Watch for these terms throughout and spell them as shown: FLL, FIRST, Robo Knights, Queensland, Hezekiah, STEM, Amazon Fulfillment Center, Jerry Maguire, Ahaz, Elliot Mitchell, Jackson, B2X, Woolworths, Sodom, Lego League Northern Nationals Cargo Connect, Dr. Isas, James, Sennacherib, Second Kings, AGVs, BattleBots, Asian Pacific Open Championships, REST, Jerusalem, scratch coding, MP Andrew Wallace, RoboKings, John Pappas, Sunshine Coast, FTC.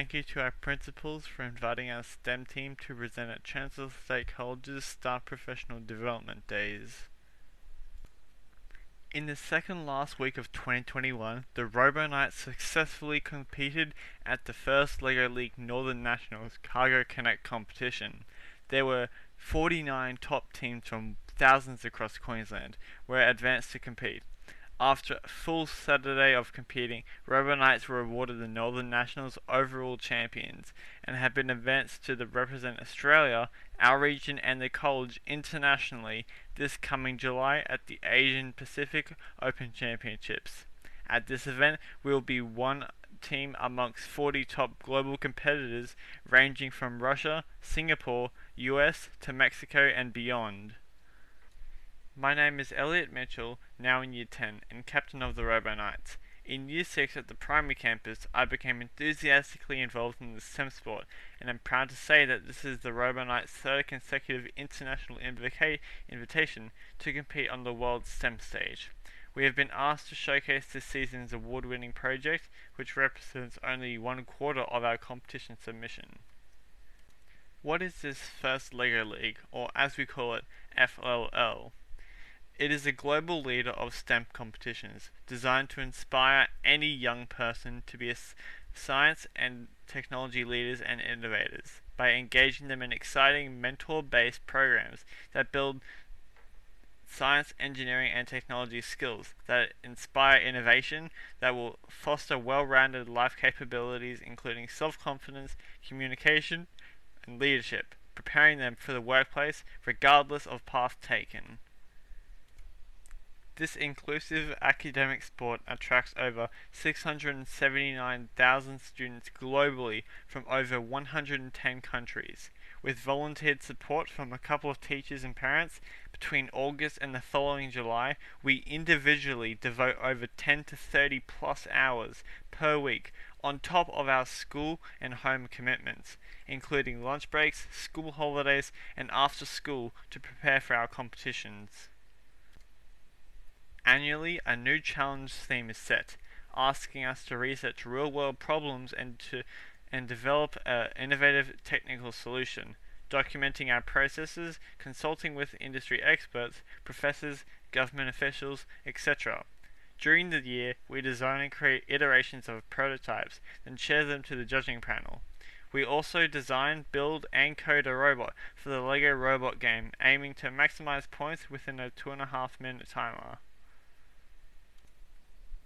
Thank you to our principals for inviting our STEM team to present at Chancellor Stakeholders' Staff Professional Development Days. In the second last week of 2021, the Robo Knights successfully competed at the first Lego League Northern Nationals Cargo Connect competition. There were 49 top teams from thousands across Queensland were advanced to compete. After a full Saturday of competing, Robo Knights were awarded the Northern Nationals overall champions and have been advanced to represent Australia, our region and the college internationally this coming July at the Asian Pacific Open Championships. At this event, we will be one team amongst 40 top global competitors ranging from Russia, Singapore, US to Mexico and beyond. My name is Elliot Mitchell, now in Year 10, and captain of the Robo Knights. In Year 6 at the primary campus, I became enthusiastically involved in the STEM sport, and I'm proud to say that this is the Robo Knights' third consecutive international invitation to compete on the world STEM stage. We have been asked to showcase this season's award-winning project, which represents only 1/4 of our competition submission. What is this first Lego League, or as we call it, FLL? It is a global leader of STEM competitions, designed to inspire any young person to be science and technology leaders and innovators by engaging them in exciting mentor-based programs that build science, engineering and technology skills, that inspire innovation, that will foster well-rounded life capabilities including self-confidence, communication and leadership, preparing them for the workplace regardless of path taken. This inclusive academic sport attracts over 679,000 students globally from over 110 countries, with volunteered support from a couple of teachers and parents. Between August and the following July, we individually devote over 10 to 30 plus hours per week on top of our school and home commitments, including lunch breaks, school holidays, and after school to prepare for our competitions. Annually, a new challenge theme is set, asking us to research real-world problems and develop an innovative technical solution, documenting our processes, consulting with industry experts, professors, government officials, etc. During the year, we design and create iterations of prototypes, then share them to the judging panel. We also design, build, and code a robot for the Lego robot game, aiming to maximize points within a 2.5-minute timer.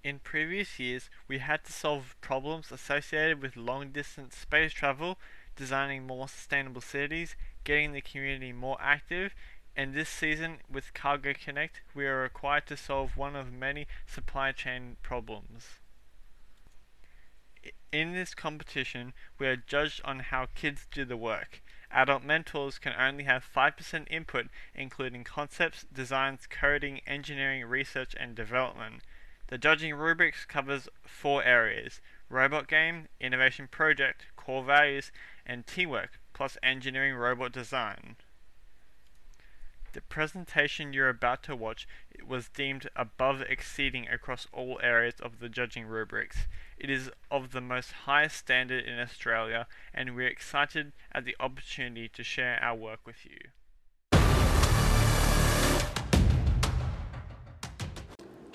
In previous years, we had to solve problems associated with long-distance space travel, designing more sustainable cities, getting the community more active, and this season with Cargo Connect, we are required to solve one of many supply chain problems. In this competition, we are judged on how kids do the work. Adult mentors can only have 5% input, including concepts, designs, coding, engineering, research, and development. The judging rubrics covers 4 areas: robot game, innovation project, core values, and teamwork, plus engineering robot design. The presentation you're about to watch was deemed above exceeding across all areas of the judging rubrics. It is of the most highest standard in Australia, and we're excited at the opportunity to share our work with you.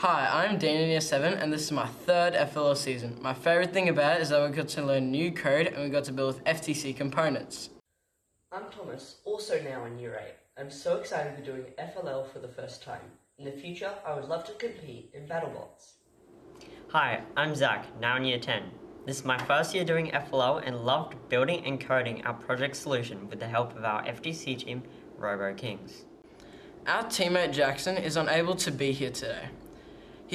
Hi, I'm Dean in Year 7 and this is my third FLL season. My favourite thing about it is that we got to learn new code and we got to build with FTC components. I'm Thomas, also now in Year 8. I'm so excited for doing FLL for the first time. In the future, I would love to compete in BattleBots. Hi, I'm Zach, now in Year 10. This is my first year doing FLL and loved building and coding our project solution with the help of our FTC team, RoboKings. Our teammate Jackson is unable to be here today.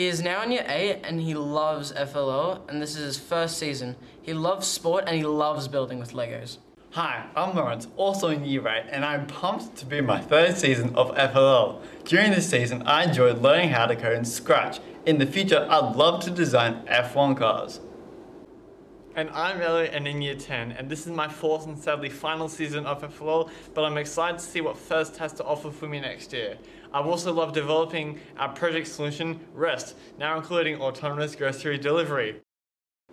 He is now in Year 8 and he loves FLL and this is his first season. He loves sport and he loves building with Legos. Hi, I'm Lawrence, also in Year 8, and I'm pumped to be in my third season of FLL. During this season, I enjoyed learning how to code in Scratch. In the future, I'd love to design F1 cars. And I'm Elliot and in Year 10, and this is my fourth and sadly final season of FLL, but I'm excited to see what FIRST has to offer for me next year. I've also loved developing our project solution, REST, now including autonomous grocery delivery.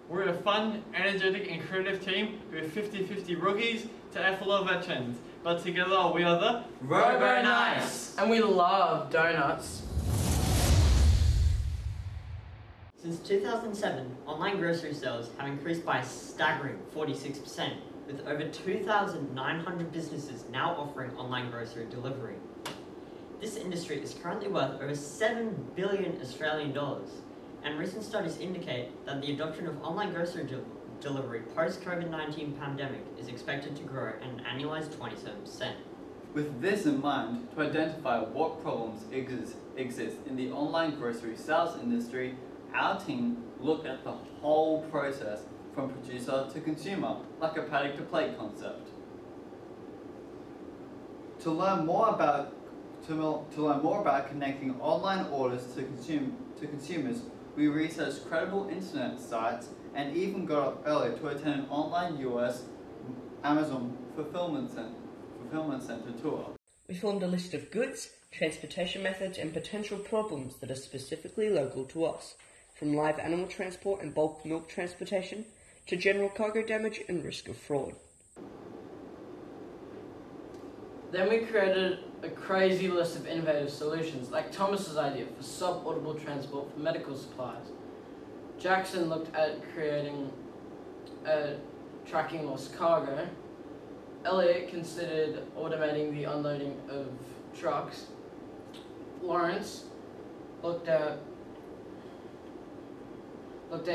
We're a fun, energetic and creative team with 50-50 rookies to FLO veterans, but together we are the Robo Knights! And we love donuts! Since 2007, online grocery sales have increased by a staggering 46%, with over 2,900 businesses now offering online grocery delivery. This industry is currently worth over $7 billion Australian dollars. And recent studies indicate that the adoption of online grocery delivery post-COVID-19 pandemic is expected to grow at an annualized 27%. With this in mind, to identify what problems exist in the online grocery sales industry, our team looked at the whole process from producer to consumer, like a paddock to plate concept. To learn more about connecting online orders to consumers, we researched credible internet sites and even got up early to attend an online US Amazon Fulfillment Center tour. We formed a list of goods, transportation methods and potential problems that are specifically local to us, from live animal transport and bulk milk transportation to general cargo damage and risk of fraud. Then we created a crazy list of innovative solutions, like Thomas's idea for sub-audible transport for medical supplies. Jackson looked at creating a tracking lost cargo. Elliot considered automating the unloading of trucks. Lawrence looked at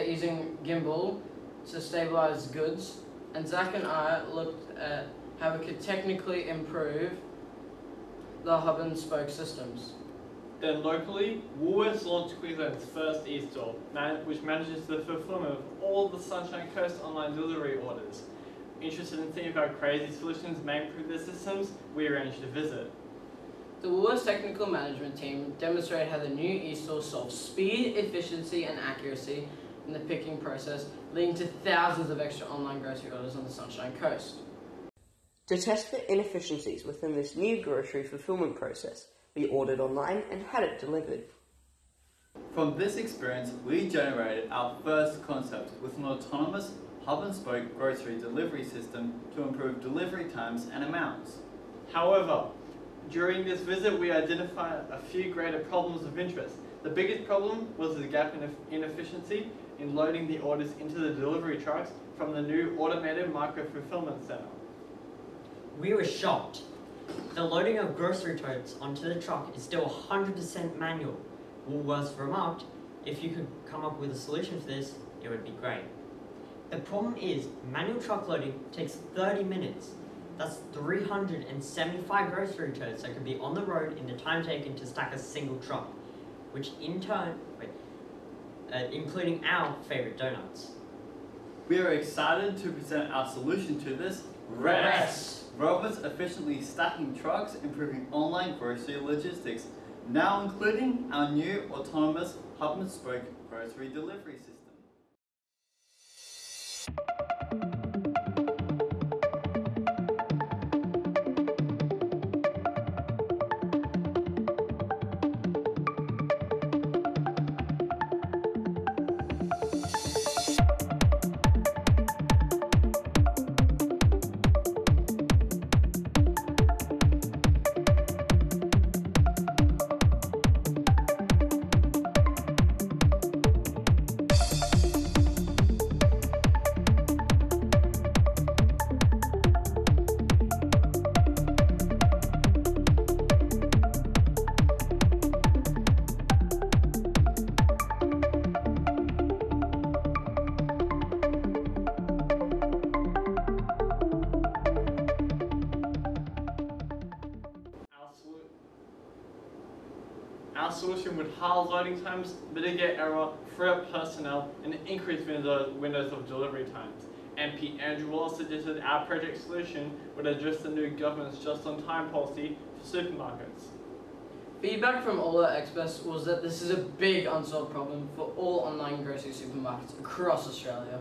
using gimbal to stabilize goods, and Zach and I looked at how we could technically improve the hub and spoke systems. Then locally, Woolworths launched Queensland's first e-store, which manages the fulfillment of all the Sunshine Coast online delivery orders. Interested in seeing if our crazy solutions may improve their systems, we arranged a visit. The Woolworths technical management team demonstrated how the new e-store solves speed, efficiency and accuracy in the picking process, leading to thousands of extra online grocery orders on the Sunshine Coast. To test for inefficiencies within this new grocery fulfillment process, we ordered online and had it delivered. From this experience, we generated our first concept with an autonomous hub-and-spoke grocery delivery system to improve delivery times and amounts. However, during this visit, we identified a few greater problems of interest. The biggest problem was the gap in inefficiency in loading the orders into the delivery trucks from the new automated micro-fulfillment center. We were shocked. The loading of grocery totes onto the truck is still 100% manual. Woolworths remarked, if you could come up with a solution for this, it would be great. The problem is, manual truck loading takes 30 minutes. That's 375 grocery totes that could be on the road in the time taken to stack a single truck, which in turn, including our favourite donuts. We are excited to present our solution to this, REST. Robots efficiently stacking trucks, improving online grocery logistics, now including our new autonomous hub-and-spoke grocery delivery system. Our solution would halve loading times, mitigate error, free up personnel, and increase windows of delivery times. MP Andrew Wallace suggested our project solution would address the new government's just-on-time policy for supermarkets. Feedback from all our experts was that this is a big unsolved problem for all online grocery supermarkets across Australia.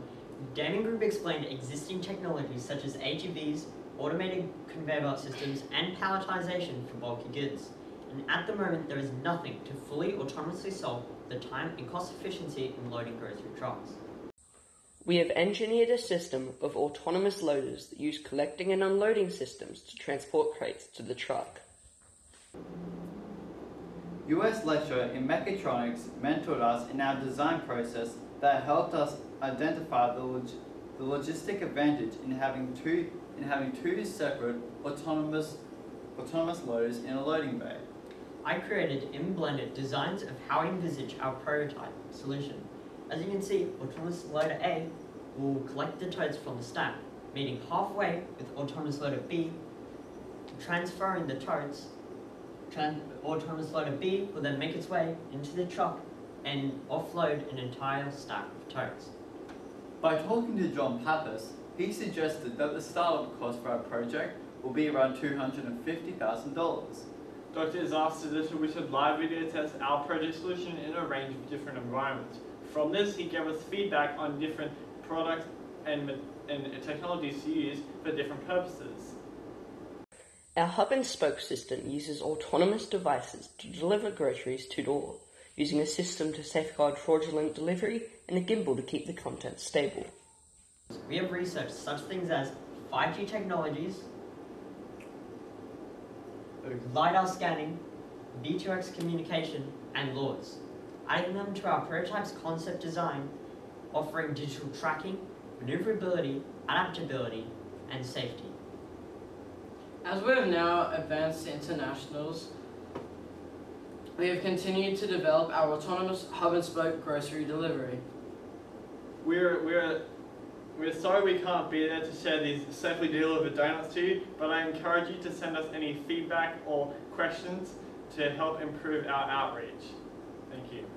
The gaming group explained existing technologies such as AGVs, automated conveyor belt systems, and palletisation for bulky goods. And at the moment, there is nothing to fully autonomously solve the time and cost efficiency in loading grocery trucks. We have engineered a system of autonomous loaders that use collecting and unloading systems to transport crates to the truck. US lecturer in mechatronics mentored us in our design process that helped us identify the logistic advantage in having two separate autonomous loaders in a loading bay. I created in Blended designs of how I envisage our prototype solution. As you can see, autonomous loader A will collect the totes from the stack, meeting halfway with autonomous loader B, transferring the totes. Autonomous loader B will then make its way into the truck and offload an entire stack of totes. By talking to John Pappas, he suggested that the startup cost for our project will be around $250,000. Dr. Isas suggested we should live video test our project solution in a range of different environments. From this, he gave us feedback on different products and technologies to use for different purposes. Our hub and spoke system uses autonomous devices to deliver groceries to door, using a system to safeguard fraudulent delivery and a gimbal to keep the content stable. We have researched such things as 5G technologies, LiDAR scanning, B2X communication, and LoRs. Adding them to our prototype's concept design, offering digital tracking, maneuverability, adaptability, and safety. As we have now advanced to internationals, we have continued to develop our autonomous hub-and-spoke grocery delivery. We're sorry we can't be there to share these safely delivered donuts to you, but I encourage you to send us any feedback or questions to help improve our outreach. Thank you.